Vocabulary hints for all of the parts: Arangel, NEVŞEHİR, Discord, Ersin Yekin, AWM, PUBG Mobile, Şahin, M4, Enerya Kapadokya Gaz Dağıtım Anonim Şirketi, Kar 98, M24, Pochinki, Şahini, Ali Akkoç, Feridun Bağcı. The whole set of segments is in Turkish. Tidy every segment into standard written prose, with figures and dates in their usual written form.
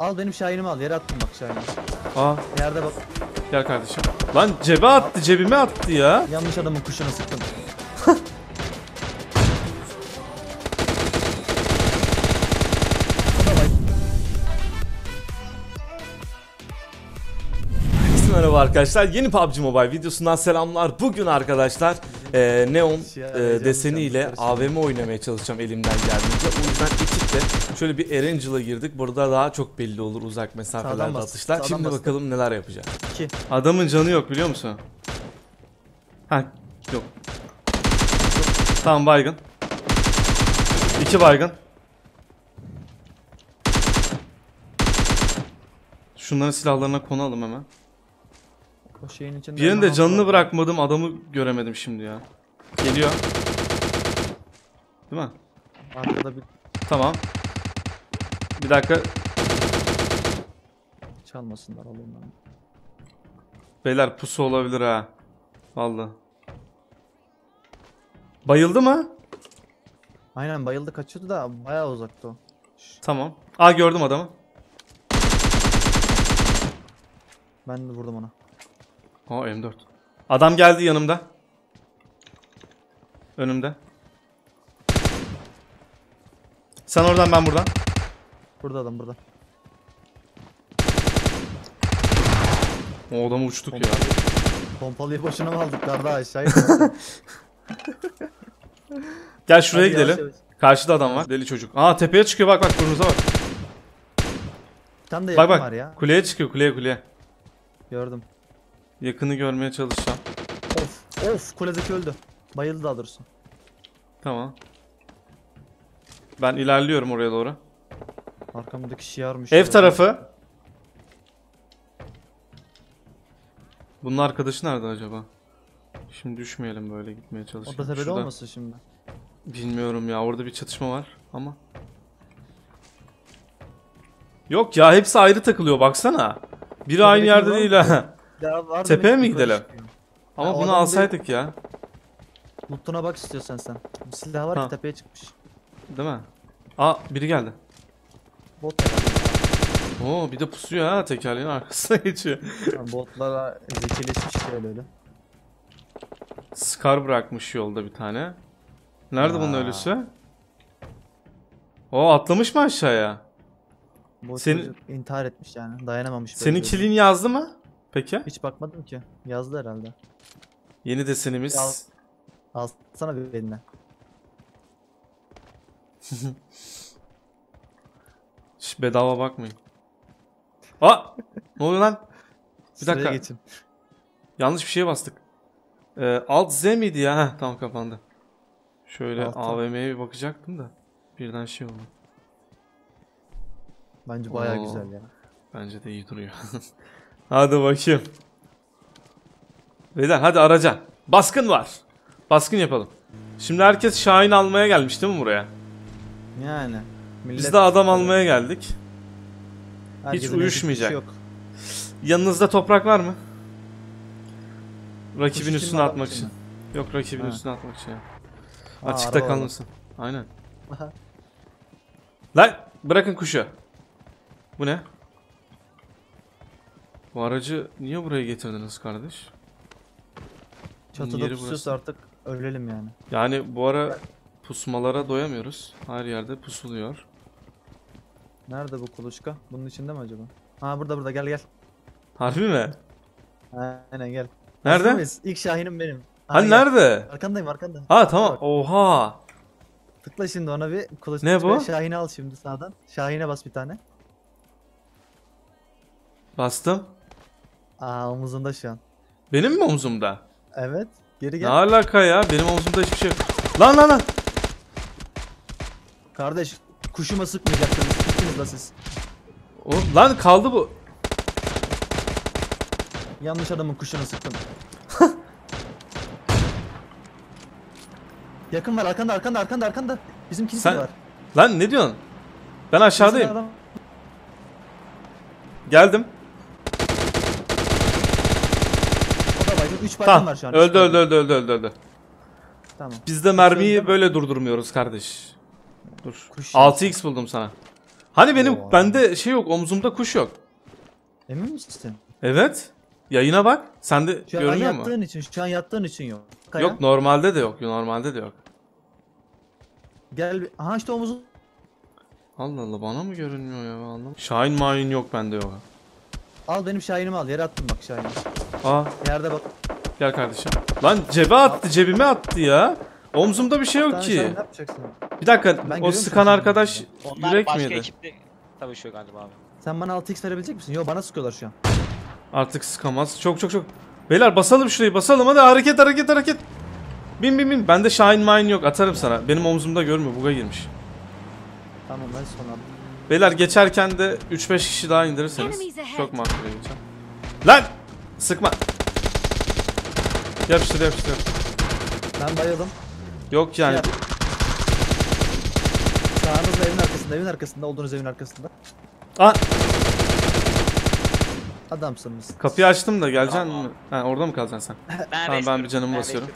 Al benim Şahinimi al. Yere attım bak Şahinimi. Aa. Yerde bak. Gel kardeşim. Lan cebe attı, cebime attı ya. Yanlış adamın kuşuna sıktım. Merhaba arkadaşlar, yeni PUBG Mobile videosundan selamlar. Bugün arkadaşlar neon deseniyle AWM oynamaya çalışacağım elimden geldiğince. O yüzden ekiple şöyle bir Arangel'a girdik. Burada daha çok belli olur uzak mesafelerde atışlar. Şimdi bakalım neler yapacağız. Adamın canı yok biliyor musun? Ha yok. Tamam baygın. 2 baygın. Şunların silahlarına konalım hemen. Birinin de canını bırakmadım, adamı göremedim şimdi ya. Geliyor. Değil mi? Arkada bir... Tamam. Bir dakika. Çalmasınlar oğlum lan. Beyler pusu olabilir ha. Vallahi. Bayıldı mı? Aynen bayıldı, kaçıyordu da bayağı uzaktı o. Tamam. Aa gördüm adamı. Ben de vurdum ona. O M4. Adam geldi yanımda. Önümde. Sen oradan ben buradan. Burada adam burada. O adamı uçtuk ya. Pompalıyı boşuna mı aldık daha aşağıya? Gel şuraya hadi gidelim. Yavaş. Karşıda adam var. Deli çocuk. Aa tepeye çıkıyor bak bak burnuza bak. Tam da yakın var ya. Kuleye çıkıyor kuleye. Gördüm. Yakını görmeye çalışacağım. Of kuledeki öldü. Bayıldı daha doğrusu. Tamam. Ben ilerliyorum oraya doğru. Arkamdaki şiarmış. Ev tarafı. Ya. Bunun arkadaşı nerede acaba? Şimdi düşmeyelim böyle gitmeye çalışalım. O da tepede olmasın şimdi. Bilmiyorum ya orada bir çatışma var ama. Yok ya hepsi ayrı takılıyor baksana. Biri tepedeki aynı yerde değil ha. Tepeye mi gidelim? Ama bunu alsaydık ya. Loot'una bak istiyorsan sen. Bir silah var ki tepeye çıkmış. Değil mi? Aa biri geldi. Bot herhalde. Oo bir de pusuyor ha tekerleğin arkasına geçiyor. Yani botlara zekileşmiş şöyle öyle. Scar bırakmış yolda bir tane. Nerede bunun ölüsü? Oo atlamış mı aşağıya? Senin intihar etmiş yani dayanamamış. Senin kilin yazdı mı? Peki. Hiç bakmadım ki. Yazdı herhalde. Yeni desenimiz. Alsana bir eline. Hiç bedava bakmayın. Aa! Ne oluyor lan? Bir dakika. Geçin. Yanlış bir şeye bastık. Alt Z miydi ya? Heh, tam kapandı. Şöyle AWM'ye bir bakacaktım da. Birden şey oldu. Bence bayağı güzel ya. Bence de iyi duruyor. Hadi bakayım. Beyler hadi araca. Baskın var. Baskın yapalım. Şimdi herkes Şahin almaya gelmiş değil mi buraya? Yani. Biz de adam almaya geldik. Herkesin hiç uyuşmayacak. Hiç şey yok. Yanınızda toprak var mı? Rakibin üstüne atmak için. Yok rakibin üstüne atmak için. Açıkta kalmasın. Aynen. Aha. Lan bırakın kuşu. Bu ne? Bu aracı niye buraya getirdiniz kardeş? Çatıda pusuyoruz artık ölelim yani. Yani bu ara pusmalara doyamıyoruz. Her yerde pusuluyor. Nerede bu kuluçka? Bunun içinde mi acaba? Ha burada gel. Harbi mi? Aynen gel. Nerede? İlk Şahin'im benim. Hani nerede? Arkandayım. Ha tamam. Oha. Tıkla şimdi ona bir kuluçka. Ne bu? Şahin'i al şimdi sağdan. Şahin'e bas bir tane. Bastım. Aa omuzunda şu an. Benim mi omuzumda? Evet. Geri gel. Ne alaka ya? Benim omuzumda hiçbir şey yok. Lan. Kardeş kuşuma sıkmayacaktınız. Sıktınız da siz. Oğlum, lan kaldı bu. Yanlış adamın kuşuna sıktım. Yakın var arkanda. Bizim kilise var. Lan ne diyorsun? Ben aşağıdayım. Geldim. Tamam. Var şu an. Öldü. Tamam. Biz de mermiyi böyle durdurmuyoruz kardeş. Dur. 6x buldum sana. Hani benim bende şey yok, omzumda kuş yok. Emin misin? Evet. Yayına bak. Sen de görünüyor mu? Şu an yattığın için yok. Kaya. Yok, normalde de yok. Normalde de yok. Gel. Aha işte omuzun. Allah Allah, bana mı görünmüyor ya? Anlamadım. Şahin mahin yok bende, yok. Al benim Şahin'imi al. Yere attım bak Şahin'i. Aa. Yerde bak. Gel kardeşim. Lan cebe attı, cebime attı ya. Omzumda bir şey yok ki. Ne yapacaksın? Bir dakika. Ben o sıkan arkadaş onlar yürek miydi? Ekipte... Tabii şu galiba abi. Sen bana 6x verebilecek misin? Yo, bana sıkıyorlar şu an. Artık sıkamaz. Çok çok çok. Beyler basalım şurayı, basalım hadi, hareket hareket hareket. Bin bin bin. Bende Shine Mine yok, atarım sana. Benim omzumda görmüyor, buga girmiş. Tamam ben son aldım. Beyler geçerken de 3-5 kişi daha indirirseniz çok mantıklı olacak. Lan! Sıkma! Yapıştır yapıştır. Ben bayıldım. Yok yani. Sağınızda evin arkasında, evin arkasında olduğunuz evin arkasında. Aa! Adamsınız. Kapıyı açtım da geleceksin mi? Ha, orada mı kalacaksın sen? Tamam, ben bir canımı basıyorum.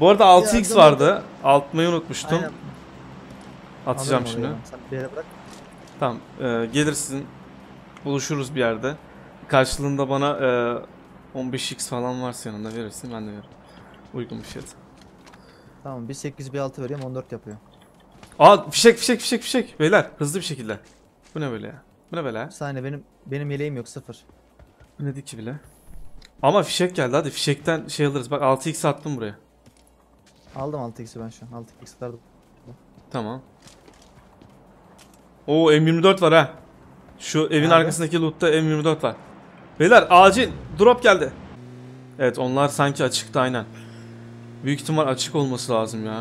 Bu arada 6x vardı. Atmayı unutmuştum. Aynen. Atacağım anladım şimdi. Sen bir yere bırak. Tamam, gelirsin. Buluşuruz bir yerde. Karşılığında bana 15x falan varsa yanında verirsin, ben de veririm. Uygun bir şey. Tamam, bir 8 bir 6 vereyim, 14 yapıyor. Aa, fişek fişek fişek fişek. Beyler hızlı bir şekilde. Bu ne böyle ya? Bu ne böyle ya? Bir saniye, benim yeleğim yok, sıfır. Ne dedi ki bile? Ama fişek geldi, hadi fişekten şey alırız. Bak 6x attım buraya. Aldım 6x'i ben şu an. 6x atardım. Tamam. Oo, M24 var ha. Şu evin abi arkasındaki lootta M24 var. Beyler acil drop geldi. Evet, onlar sanki açıktı aynen. Büyük ihtimal açık olması lazım ya.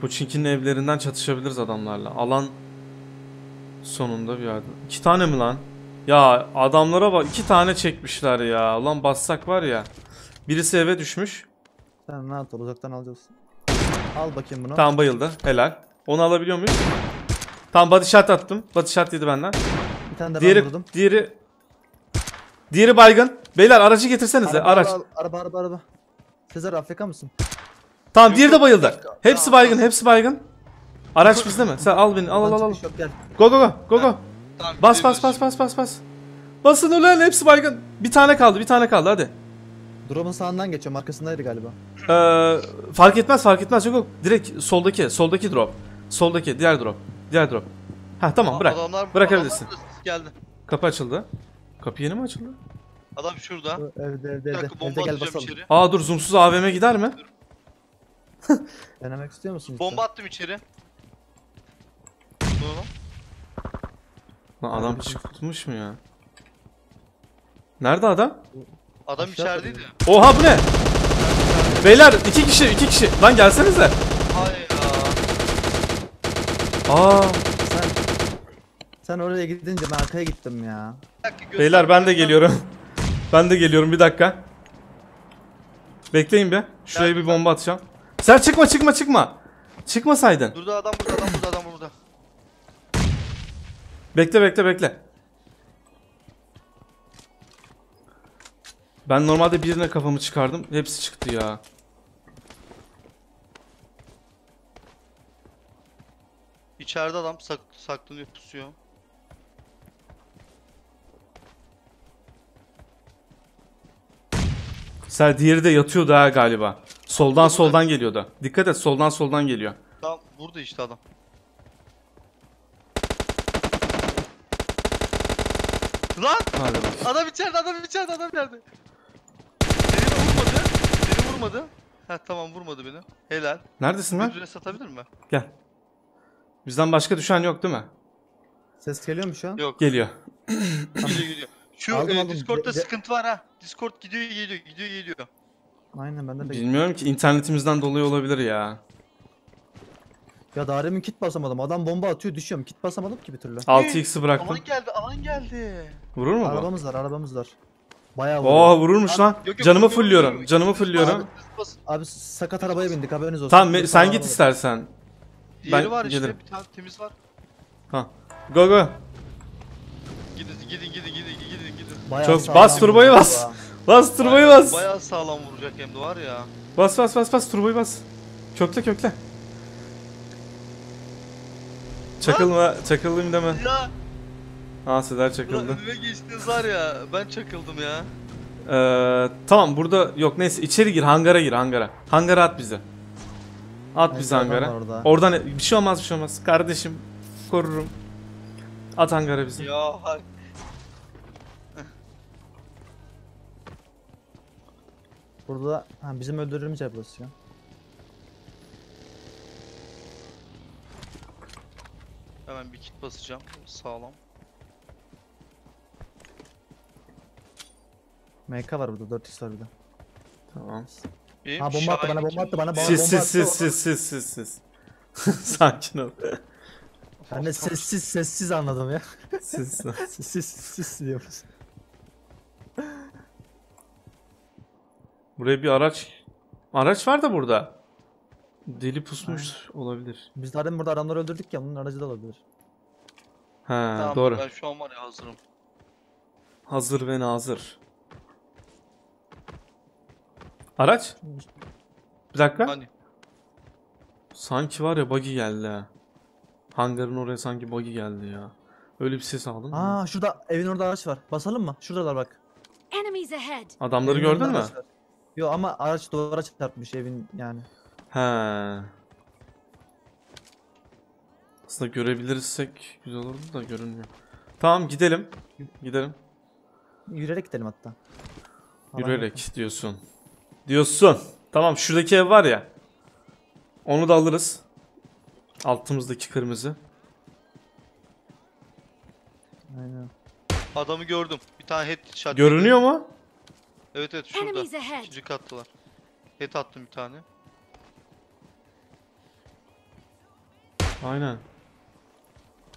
Pochinki'nin evlerinden çatışabiliriz adamlarla. Alan sonunda bir yerde. 2 tane mi lan? Ya adamlara bak, 2 tane çekmişler ya. Ulan bassak var ya. Birisi eve düşmüş. Sen ne yap, uzaktan alacağız. Al bakayım bunu. Tam bayıldı. Helal. Onu alabiliyor muyuz? Tam body shot attım. Body shot yedi benden. Bir tane de diğeri, ben vurdum. Diğeri baygın. Beyler aracı getirsenize. Araba. Sezer Afrika mısın? Tamam, diğeri de bayıldı. Hepsi baygın, hepsi baygın. Araç bizde mi? Sen al beni. Al. Go go go. Go go. Tamam, bas. Basın ulan, hepsi baygın. Bir tane kaldı hadi. Drop'un sağından geçiyorum, arkasındaydı galiba. Fark etmez yok. Direkt soldaki drop. Soldaki diğer drop. Ha tamam, bırak. Bırakabilirsin. Geldi. Kapı açıldı. Kapı yeni mi açıldı? Adam şurada. Evde. Evde gel basalım. İçeri. Aa dur, zoomsuz AWM gider mi? Denemek istiyor musun? Bomba attım içeri. Doğru. Lan adam çıkmış mı ya? Nerede adam? Adam içerideydi. Oha, bu ne? Beyler iki kişi. Lan gelsenize. Hayır ya. Aa. Sen oraya gidince ben arkaya gittim ya. Beyler ben de geliyorum. Bir dakika. Bekleyin be. Şuraya bir bomba atacağım. Sen çıkma. Çıkmasaydın. Dur da adam burada. Bekle. Ben normalde birine kafamı çıkardım. Hepsi çıktı ya. İçeride adam saklanıyor, pusuyor. Sen diğeri de yatıyordu ha galiba. Soldan geliyordu. Dikkat et, soldan geliyor. Tam burada işte adam. Lan! Adam içeride. Beni vurmadı. Heh tamam, vurmadı beni. Helal. Neredesin lan? Ödüle satabilir mi? Gel. Bizden başka düşen yok değil mi? Ses geliyor mu şu an? Yok. Geliyor. Şu aldım. Discord'da sıkıntı var ha. Discord gidiyor geliyor. Aynen, bende de. Bilmiyorum ki, internetimizden dolayı olabilir ya. Ya daha demin kit basamadım. Adam bomba atıyor, düşüyorum. Kit basamadım ki bir türlü. 6x'i bıraktım. Alan geldi. Vurur mu bu? Arabamız var. Bayağı vurur. Oo, vururmuş lan. Yok, canımı fullüyorum. Abi sakat arabaya bindik, haberiniz olsun. Tamam, sen git istersen. Diğeri var işte, bir tane temiz var. Ha. Go. Gidin. Çok bas turbayı. Bas turbayı. Bayağı sağlam vuracak hem de var ya. Bas turbayı. Kökle. Çakılma, çakılayım deme. Ya. Ha, Seder çakıldı. Önüme geçtiniz var ya, ben çakıldım ya. Tamam burada yok, neyse içeri gir, hangara gir, hangara. Hangara at bizi. At bizi hangara. Oradan bir şey olmaz, bir şey olmaz. Kardeşim korurum. At hangara bizi. Ya hay. Burada ha, bizim öldürürümüz yapılsın. Hemen bir kit basacağım. Sağlam. MK var burada, 4x var burada. Tamam. Benim ha, bomba attı bana, bomba attı bana, bomba attı. Siz. Sakin ol. Ben de sessiz anladım ya. Siz diyoruz. Buraya bir araç var da burada. Deli pusmuş olabilir. Biz zaten burada adamları öldürdük ya, bunun aracı da olabilir. He tamam, doğru. Ben şu an var ya hazırım. Hazır ve nazır. Araç? Bir dakika. Hani? Sanki var ya buggy geldi ha. Hangarın oraya sanki buggy geldi ya. Öyle bir ses aldım. Aa şurada evin orada araç var. Basalım mı? Şuradalar bak. Adamları evin gördün mü? Yo ama araç duvara çarpmış evin yani. He. Aslında görebilirsek güzel olurdu da görünmüyor. Tamam gidelim. Gidelim. Yürüyerek gidelim hatta. Yürüyerek diyorsun. Tamam şuradaki ev var ya. Onu da alırız. Altımızdaki kırmızı. Aynen. Adamı gördüm. Bir tane headshot. Görünüyor mu? Evet şurada. İkinci kattılar. Head attım bir tane. Aynen.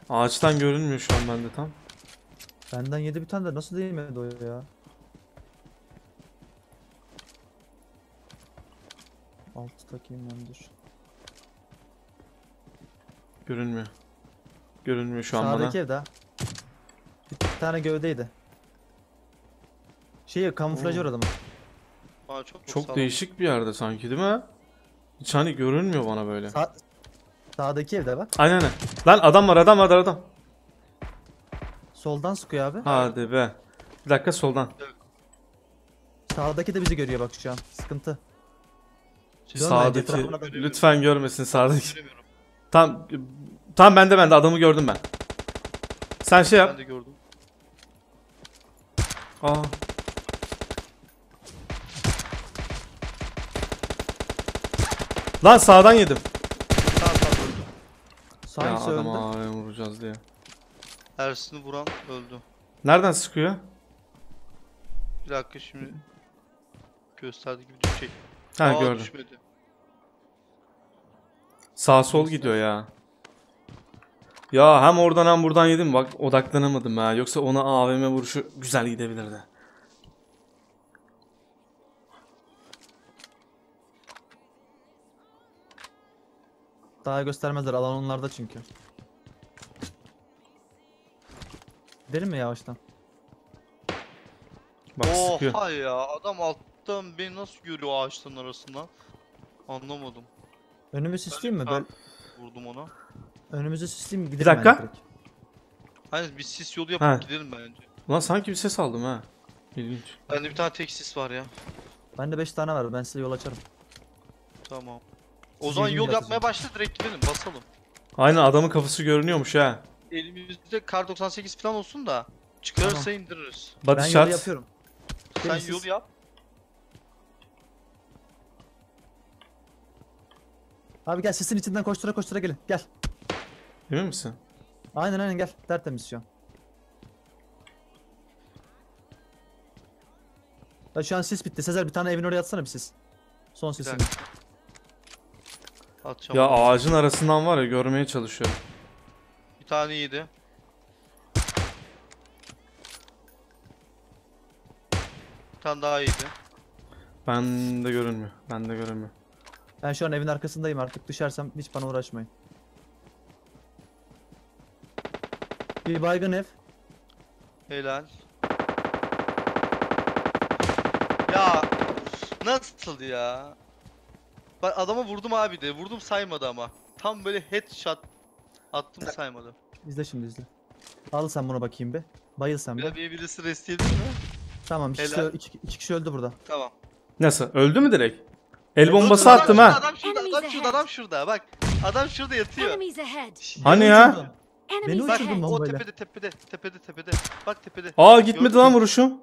Ağaçtan görünmüyor şu an bende tam. Benden yedi bir tane de nasıl değmedi o ya? Altı takayım ben dur. Görünmüyor. Görünmüyor şu an bana. Sağdaki evde ha. Bir tane gövdeydi. Şey kamuflaj orada mı? Çok değişik bir yerde sanki değil mi? Hiç hani görünmüyor bana böyle. Sağdaki evde bak. Aynen. Lan adam var. Soldan sıkıyor abi. Hadi be. Bir dakika soldan. Sağdaki de bizi görüyor bak şu an. Sıkıntı. Sağdaki lütfen görmesin sağdaki. Tam ben de adamı gördüm ben. Sen şey yap. Ben de gördüm. Aa. Lan sağdan yedim. Sanki öldü. Adama AWM vuracağız diye. Ersin'i vuran öldü. Nereden sıkıyor? Bir dakika şimdi gösterdiği gibi düşecek. Ha gördüm. Düşmedi. Sağ sol gidiyor ya. Ya hem oradan hem buradan yedim bak, odaklanamadım ha. Yoksa ona AWM vuruşu güzel gidebilirdi. Daha göstermezler, alan onlarda çünkü. Gidelim mi yavaştan? Bak sıkıyor. Oha ya, adam alttan beni nasıl görüyor ağaçların arasından? Anlamadım. Önümüzü süsleyeyim mi? Ben vurdum ona. Önümüzü süsleyeyim mi? Gidelim. Bir dakika. Hani bir sis yolu yapıp gidelim bence. Ulan sanki bir ses aldım ha. İlginç. Bende bir tane tek sis var ya. Bende 5 tane var, ben size yol açarım. Tamam. O zaman yol yapmaya başla, direkt gidelim, basalım. Aynen adamın kafası görünüyormuş ha. Elimizde kar 98 falan olsun da çıkarırsa tamam, indiririz. Body ben yolu yapıyorum. Sen yol yap. Abi gel, sesin içinden koştura gelin, gel. Emin misin? Aynen gel, tertemiz şu an. Ya şu an sis bitti, Sezer bir tane evin oraya atsana bir sis. Son sisini. Atacağım ya onu. Ağacın arasından var ya, görmeye çalışıyorum. Bir tane yedi. Bir tane daha yedi. Bende görünmüyor. Ben şu an evin arkasındayım, artık düşersem hiç bana uğraşmayın. Bir baygın ev. Helal. Ya nasıl ya? Ben adama vurdum abi de. Vurdum saymadı ama. Tam böyle headshot Attım saymadım. İzle şimdi, izle. Al sen buna bakayım be. Bayıl sen be. Birisi rest yedi mi? Tamam, iki kişi öldü burada. Tamam. Nasıl? Öldü mü direkt? El bombası attım ha. Adam şurada bak. Adam şurada yatıyor. Hani ya? Beni uçurdun lan böyle. Tepede. Bak tepede. Aa gitmedi lan vuruşum.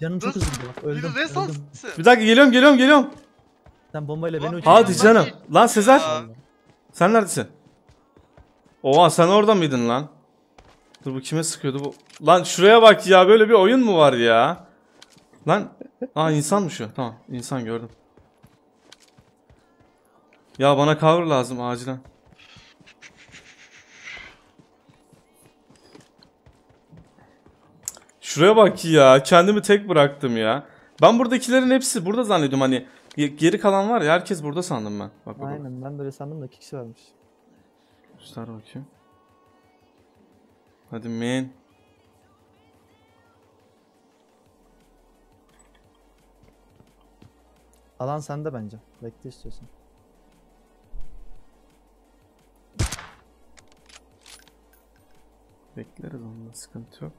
Canım çok üzüldü bak. Öldüm. Bir dakika geliyorum. Sen bombayla beni uçurdun. Hadi canım. Lan Sezer. Sen neredesin? Oha sen orada mıydın lan? Dur bu kime sıkıyordu bu? Lan şuraya bak ya, böyle bir oyun mu var ya? Lan aa insan mı şu? Tamam insan gördüm. Ya bana cover lazım acilen. Şuraya bak ya, kendimi tek bıraktım ya. Ben buradakilerin hepsi burada zannediyorum, hani geri kalan var ya, herkes burada sandım ben. Bak, aynen ben böyle sandım da 2 kişi varmış. Göster bakayım. Hadi men. Alan sende bence. Bekle istiyorsan. Bekleriz, onunla sıkıntı yok.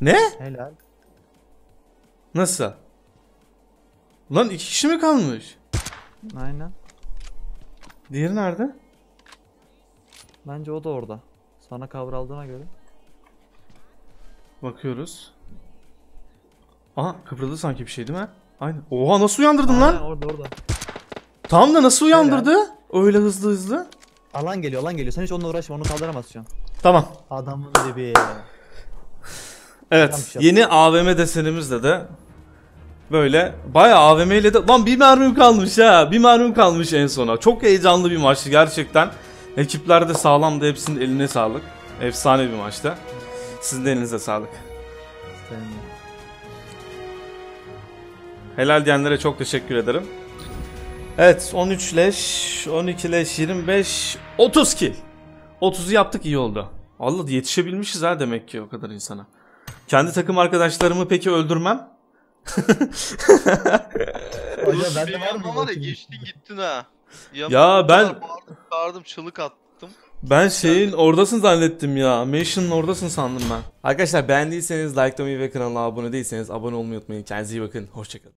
Ne? Helal. Nasıl? Lan 2 kişi mi kalmış? Aynen. Diğeri nerede? Bence o da orada. Sana kavraldığına göre. Bakıyoruz. Aha kıpırdadı sanki bir şey değil mi? Aynen. Oha nasıl uyandırdın lan? Orada. Tam da nasıl uyandırdı? Öyle hızlı. Alan geliyor. Sen hiç onunla uğraşma, onu kaldıramazsın. Tamam. Adamın dibi. Evet. Adam yeni AWM desenimizle de böyle bayağı AWM ile de lan bir mermim kalmış ha. Bir mermim kalmış en sona. Çok heyecanlı bir maçtı gerçekten. Ekipler de sağlamdı, hepsinin eline sağlık. Efsane bir maçtı. Sizin de elinize sağlık. Helal diyenlere çok teşekkür ederim. Evet 13 leş, 12 leş, 25, 30 kill. 30'u yaptık, iyi oldu. Allah yetişebilmişiz ha demek ki o kadar insana. Kendi takım arkadaşlarımı peki öldürmem. Hocam ben de var geçtin gittin ha. Ya ben bağırdım, çığlık attım. Ben şeyin oradasın zannettim ya. Mation'ın oradasın sandım ben. Arkadaşlar beğendiyseniz likelamayı ve kanala abone değilseniz abone olmayı unutmayın. Kendinize iyi bakın. Hoşçakalın.